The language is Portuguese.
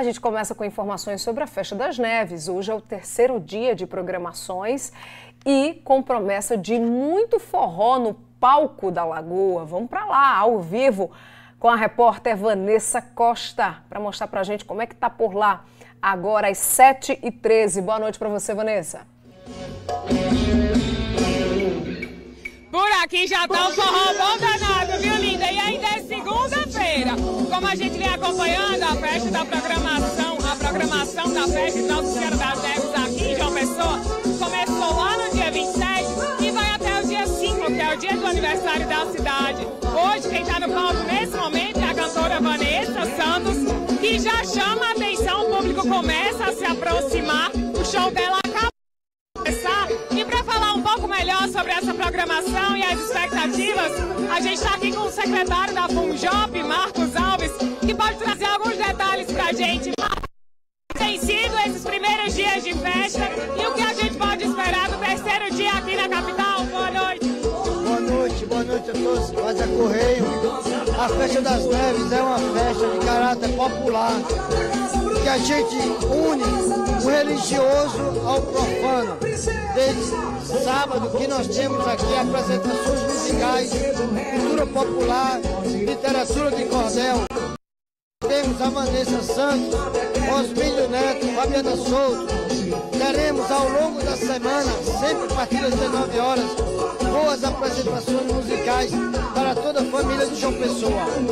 A gente começa com informações sobre a Festa das Neves. Hoje é o terceiro dia de programações e com promessa de muito forró no Palco da Lagoa. Vamos para lá, ao vivo, com a repórter Vanessa Costa, para mostrar para a gente como é que tá por lá agora às 7h13. Boa noite para você, Vanessa. Por aqui já tá um forró bom danado, viu, linda? E ainda é segunda-feira. Como a gente vem acompanhando a festa da programação, a programação da festa das Neves aqui em João Pessoa, começou lá no dia 27 e vai até o dia 5, que é o dia do aniversário da cidade. Hoje, quem tá no palco nesse momento é a cantora Vanessa Santos, que já chama a atenção, o público começa a se aproximar, o show dela acabou de começar. E para falar um pouco melhor sobre essa programação e as expectativas, a gente está aqui com o secretário da Funjob, Marcos, que pode trazer alguns detalhes para a gente. Tem sido esses primeiros dias de festa e o que a gente pode esperar do terceiro dia aqui na capital? Boa noite. Boa noite a todos. Faz a Correio. A Festa das Neves é uma festa de caráter popular, que a gente une o religioso ao profano. Desde sábado que nós temos aqui apresentações musicais, cultura popular, literatura de cordel. Temos a Vanessa Santos, Osmídio Neto, Fabiana Souto. Teremos ao longo da semana, sempre a partir das 19 horas, boas apresentações musicais para toda a família de João Pessoa.